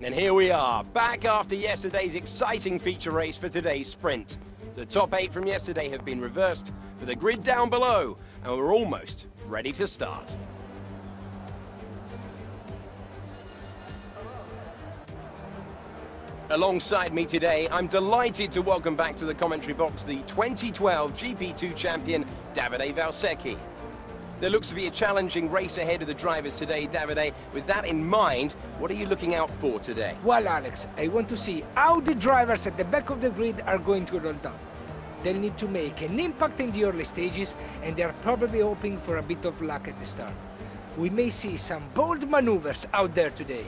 And here we are, back after yesterday's exciting feature race for today's sprint. The top 8 from yesterday have been reversed for the grid down below, and we're almost ready to start. Alongside me today, I'm delighted to welcome back to the commentary box the 2012 GP2 champion, Davide Valsecchi. There looks to be a challenging race ahead of the drivers today, Davide. With that in mind, what are you looking out for today? Well, Alex, I want to see how the drivers at the back of the grid are going to roll down. They'll need to make an impact in the early stages, and they're probably hoping for a bit of luck at the start. We may see some bold maneuvers out there today.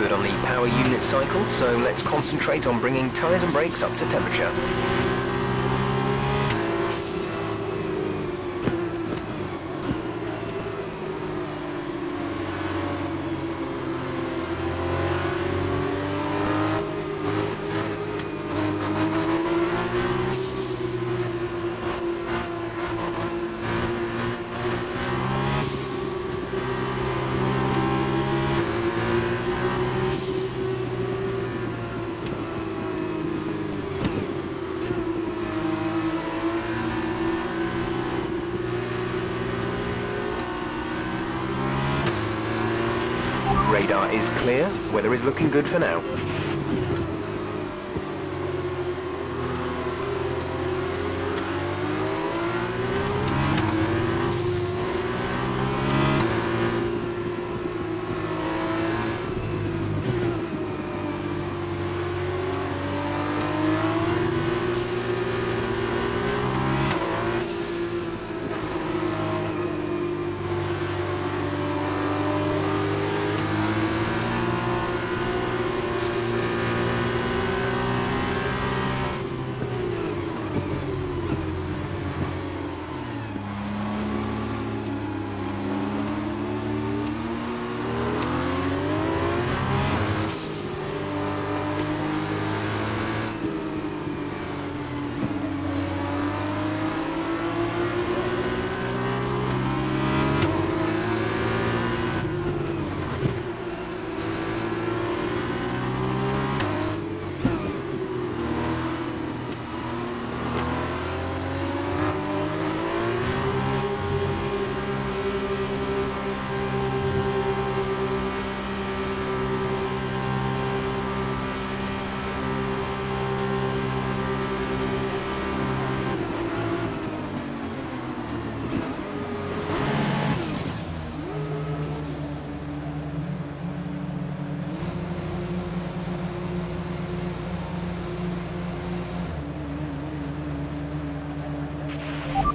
Good on the power unit cycle, so let's concentrate on bringing tyres and brakes up to temperature. Radar is clear, weather is looking good for now.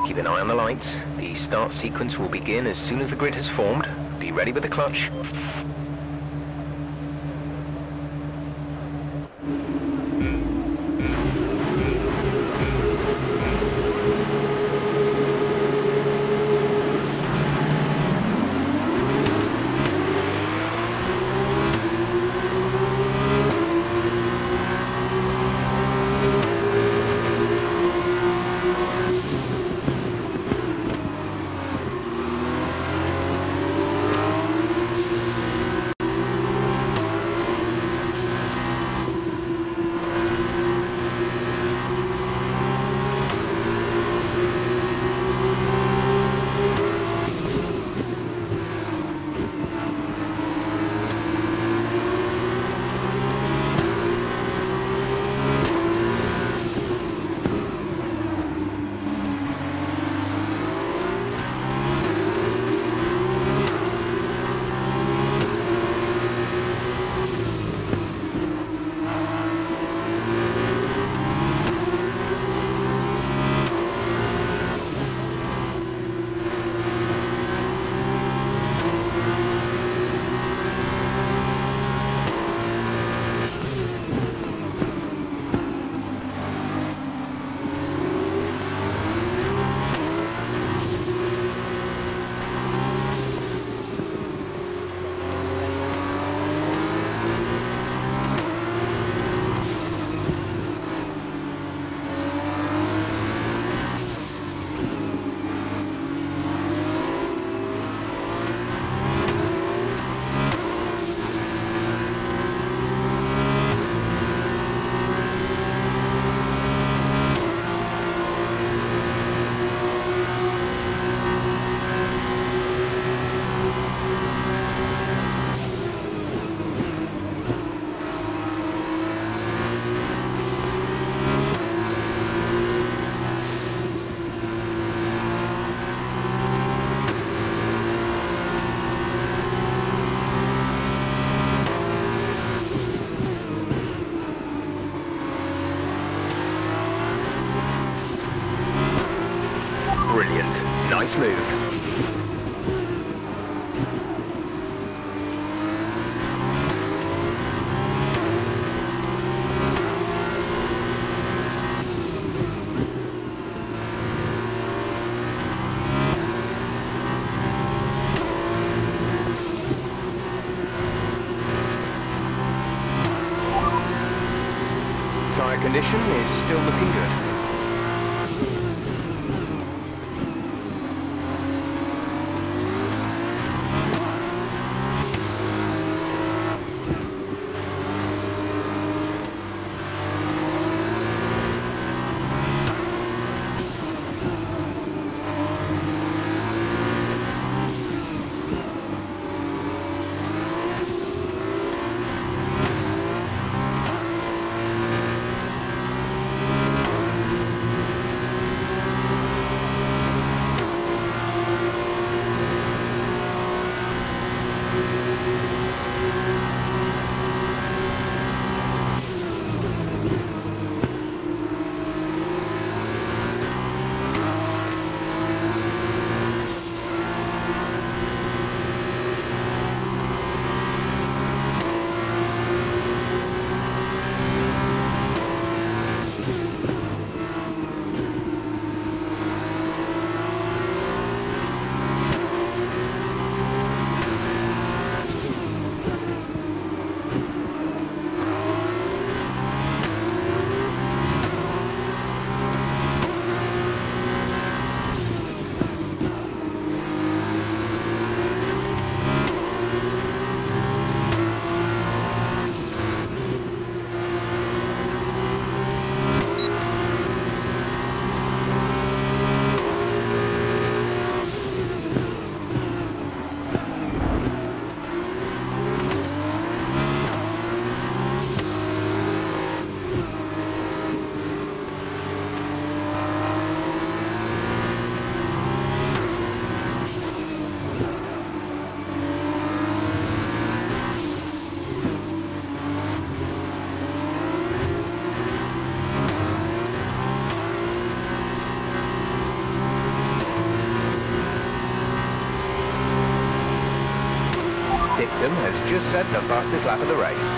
Keep an eye on the lights. The start sequence will begin as soon as the grid has formed. Be ready with the clutch. Brilliant. Nice move. Tire condition is still looking good. Dictum has just set the fastest lap of the race.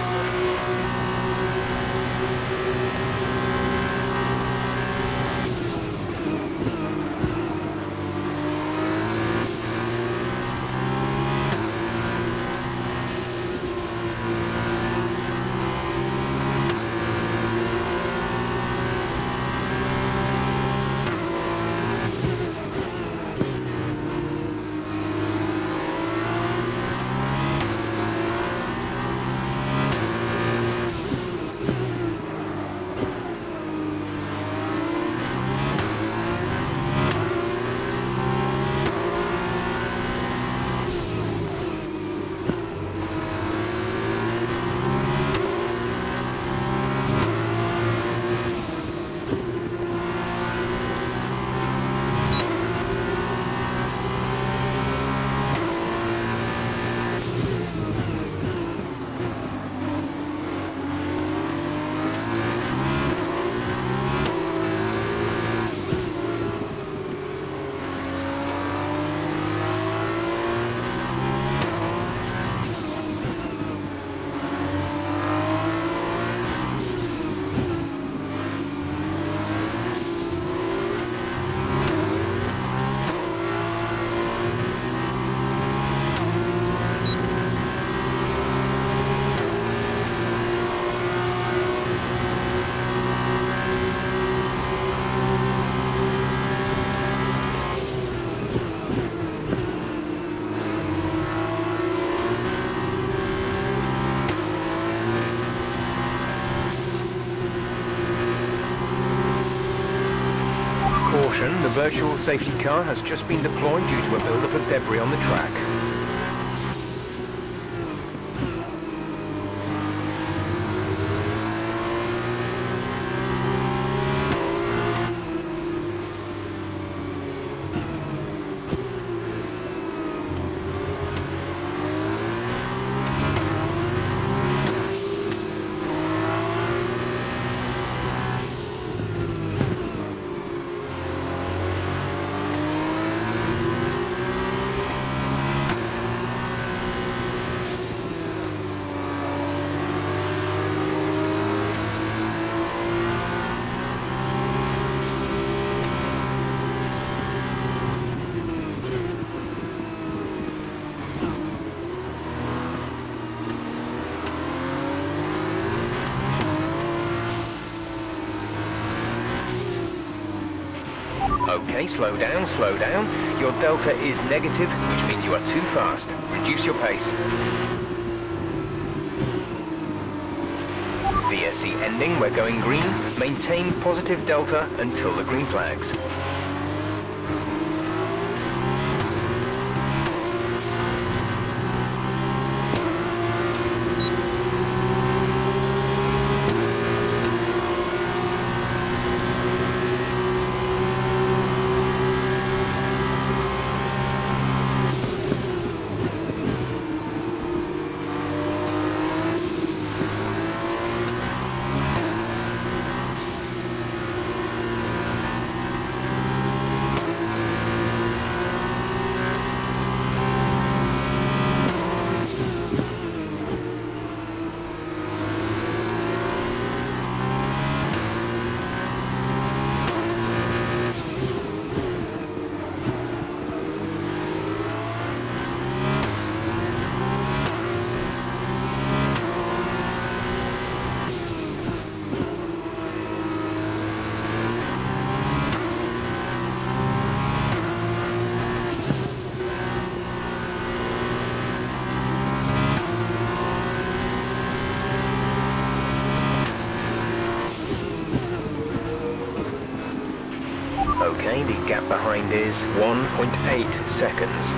The virtual safety car has just been deployed due to a buildup of debris on the track. Okay, slow down, slow down. Your delta is negative, which means you are too fast. Reduce your pace. VSE ending, we're going green. Maintain positive delta until the green flags. Okay, the gap behind is 1.8 seconds.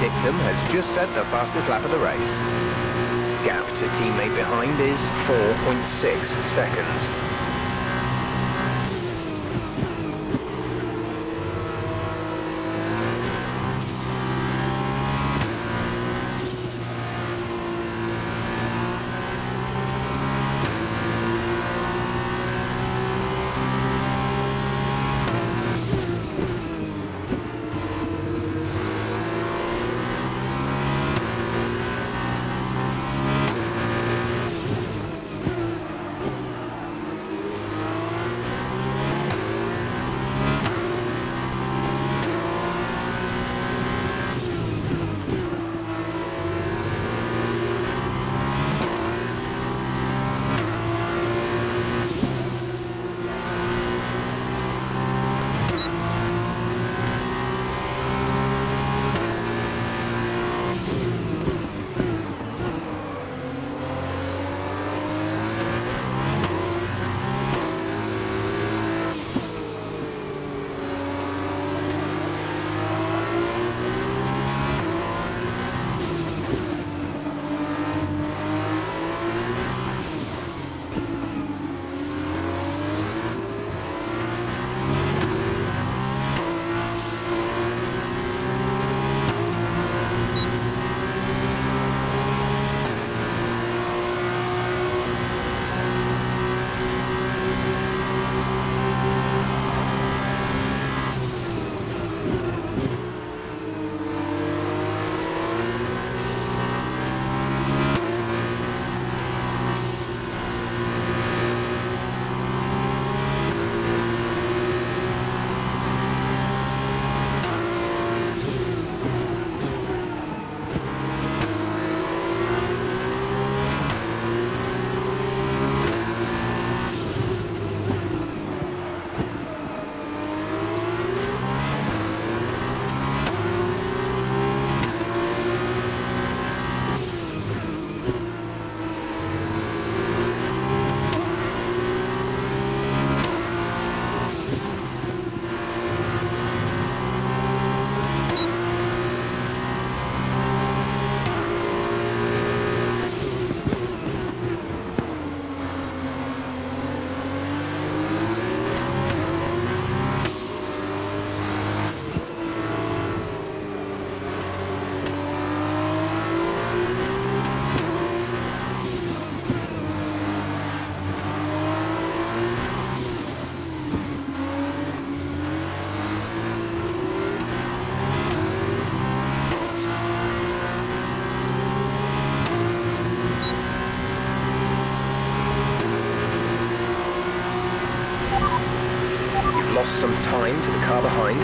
Dictum has just set the fastest lap of the race. Gap to teammate behind is 4.6 seconds. lost some time to the car behind.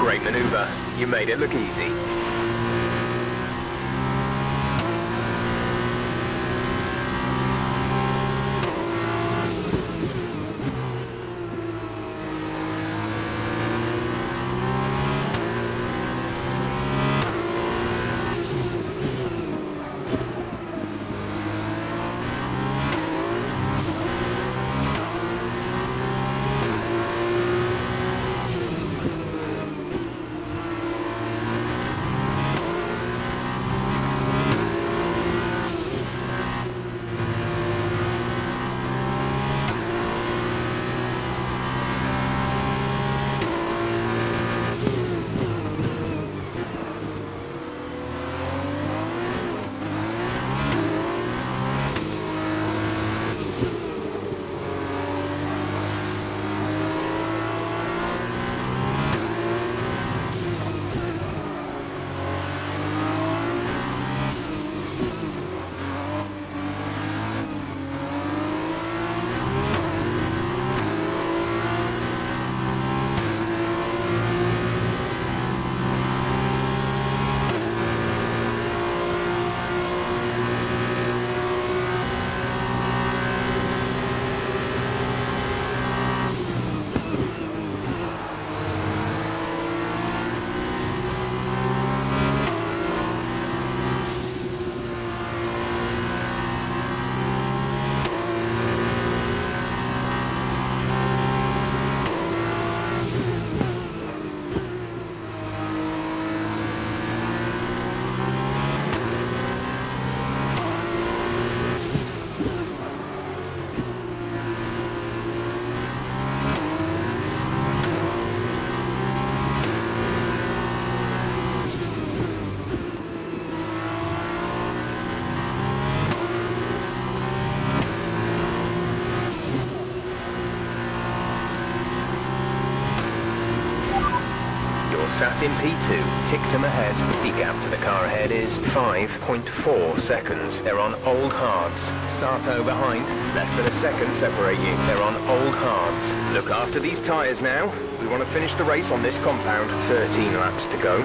Great maneuver, you made it look easy. sat in P2, ticked him ahead. The gap to the car ahead is 5.4 seconds. They're on old hards. Sato behind, less than a second separate you. They're on old hards. Look after these tyres now. We want to finish the race on this compound. 13 laps to go.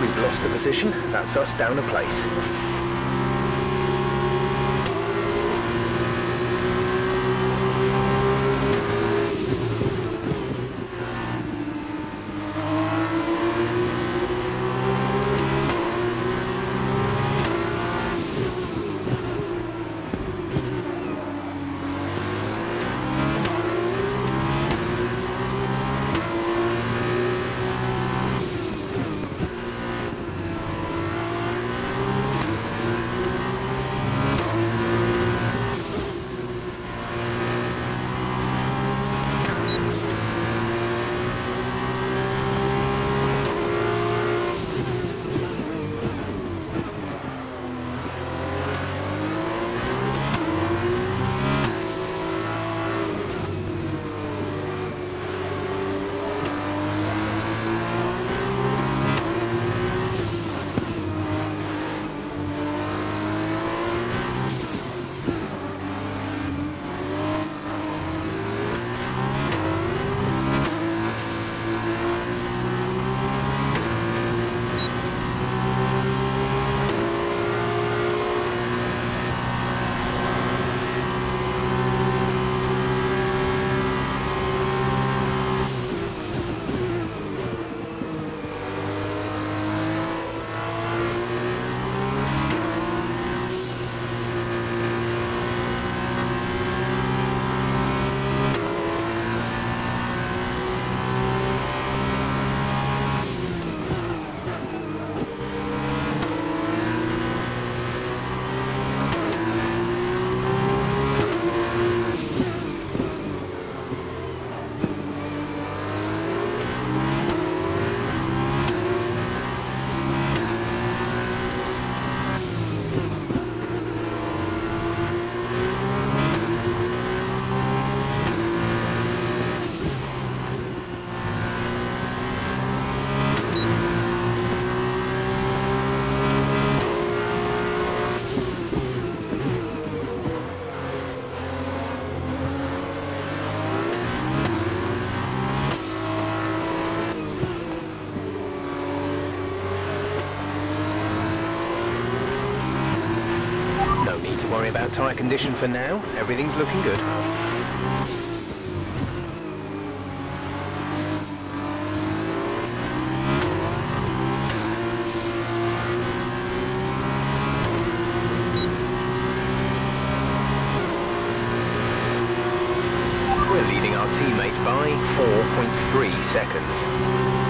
We've lost the position, that's us down a place. that tyre condition for now, everything's looking good. We're leading our teammate by 4.3 seconds.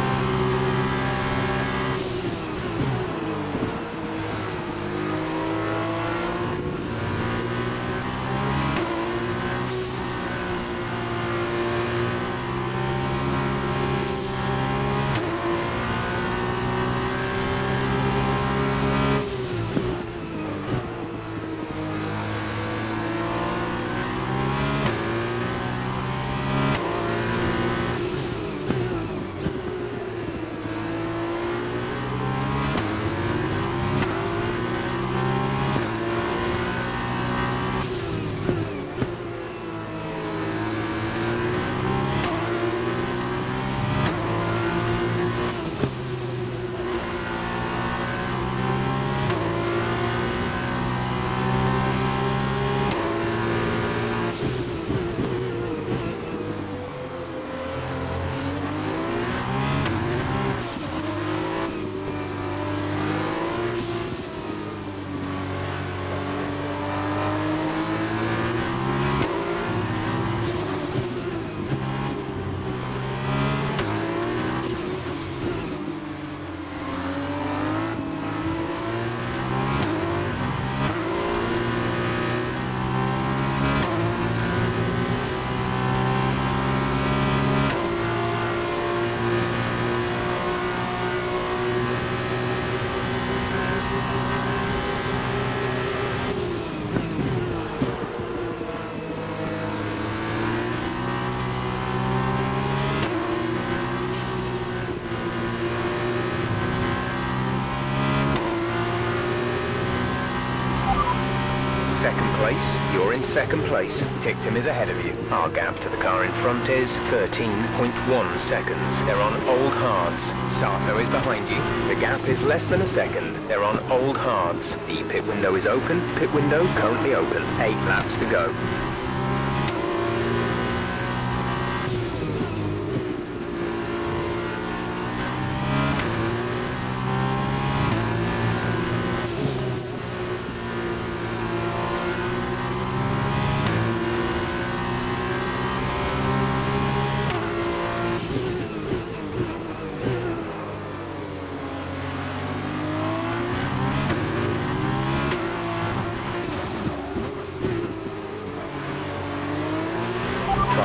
Second place, you're in second place. Tictum is ahead of you. Our gap to the car in front is 13.1 seconds. They're on old hards. Sato is behind you. The gap is less than a second. They're on old hards. The pit window is open. Pit window currently open. 8 laps to go.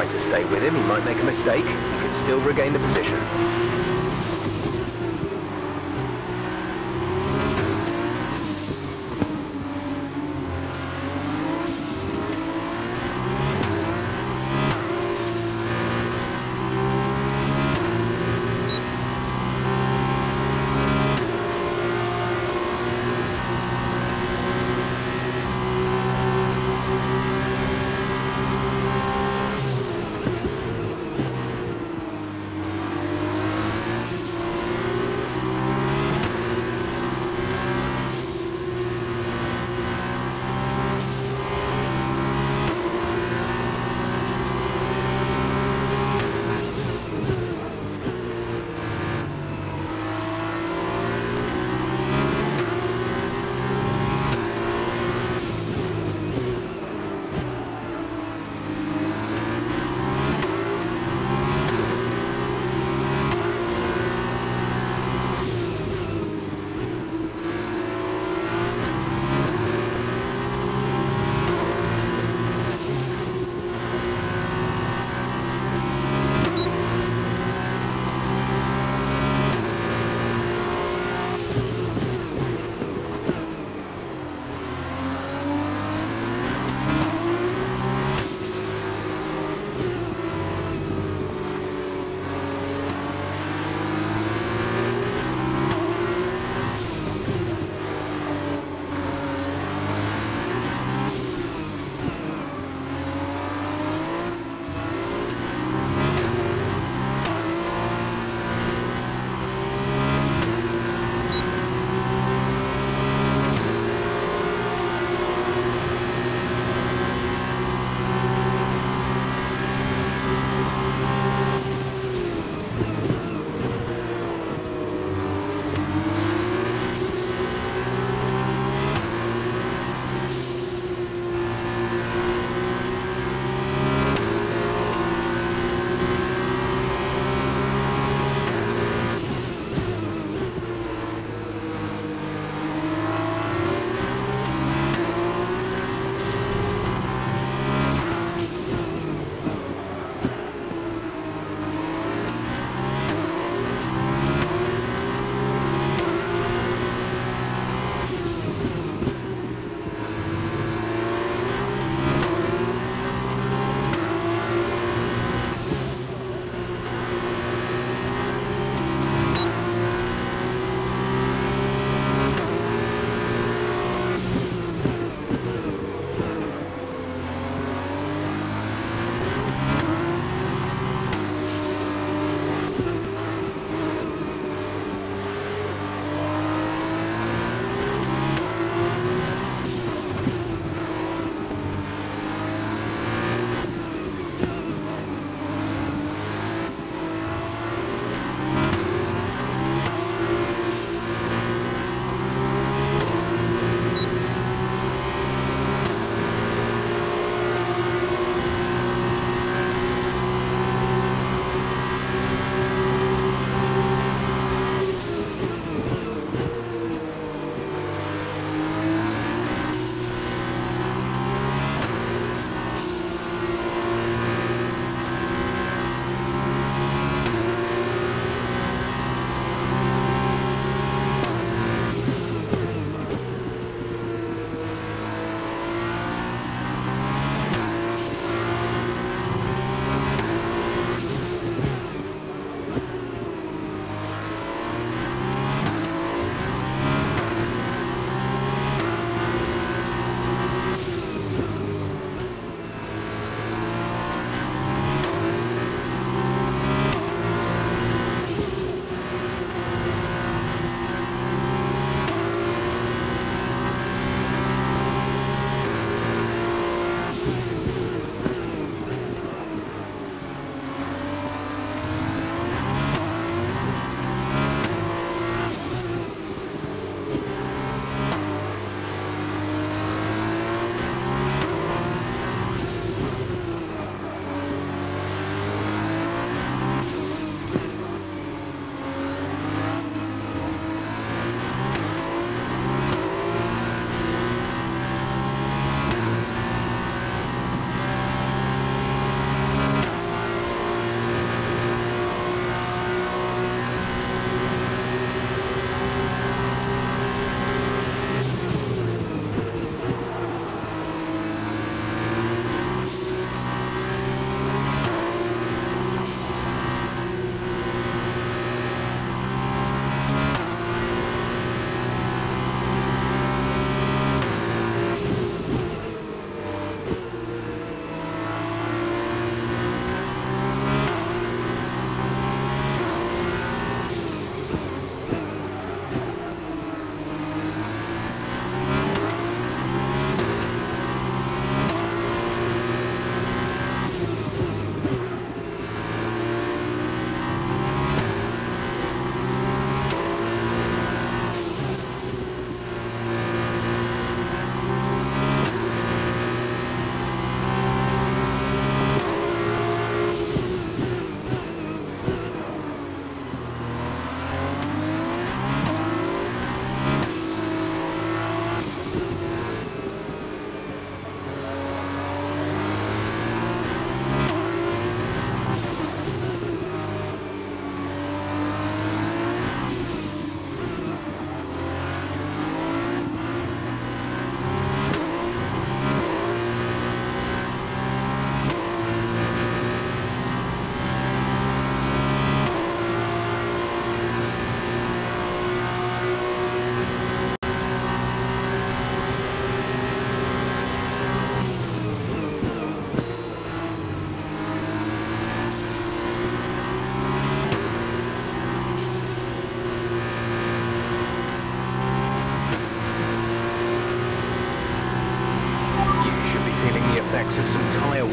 To stay with him, he might make a mistake. He could still regain the position.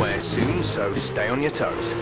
nowhere soon, so stay on your toes.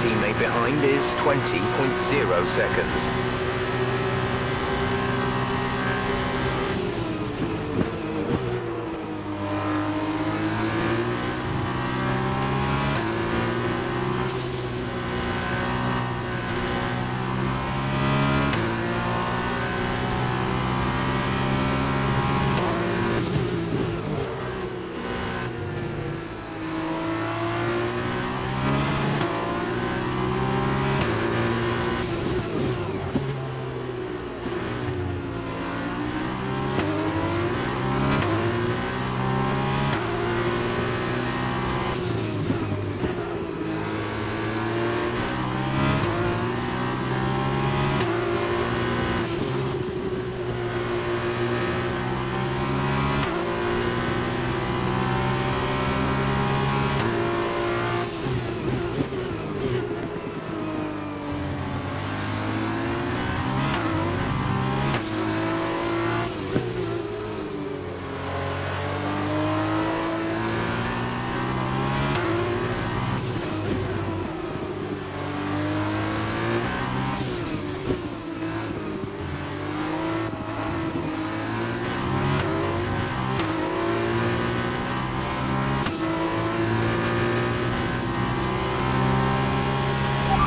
Teammate behind is 20.0 seconds.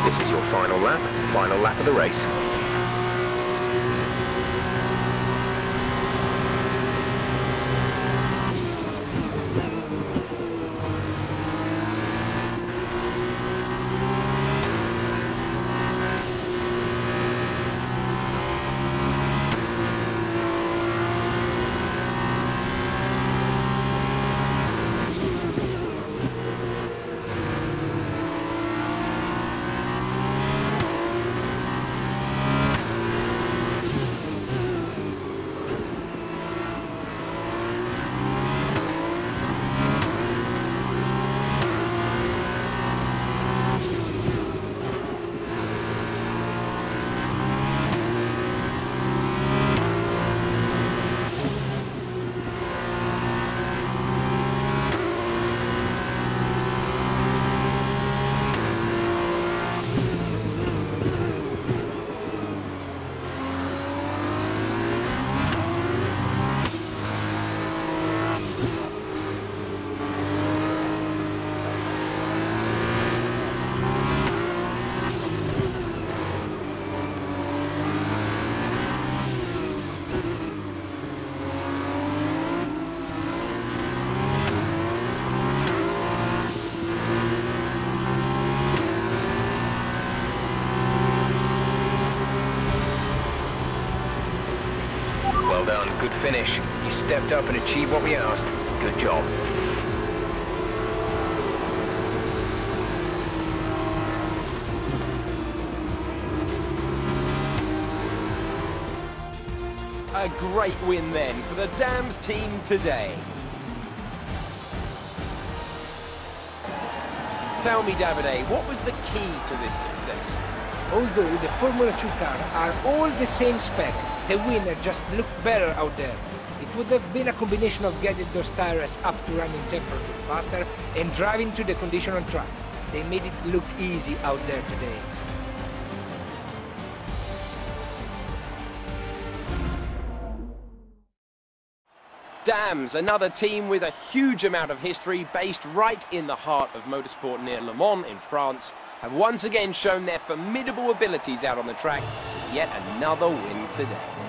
This is your final lap of the race. Good finish. You stepped up and achieved what we asked. Good job. A great win then for the DAMS team today. Tell me, Davide, what was the key to this success? Although the Formula 2 cars are all the same spec, the winner just looked better out there. It would have been a combination of getting those tires up to running temperature faster and driving to the condition on track. They made it look easy out there today. DAMS, another team with a huge amount of history based right in the heart of motorsport near Le Mans in France, have once again shown their formidable abilities out on the track with yet another win today.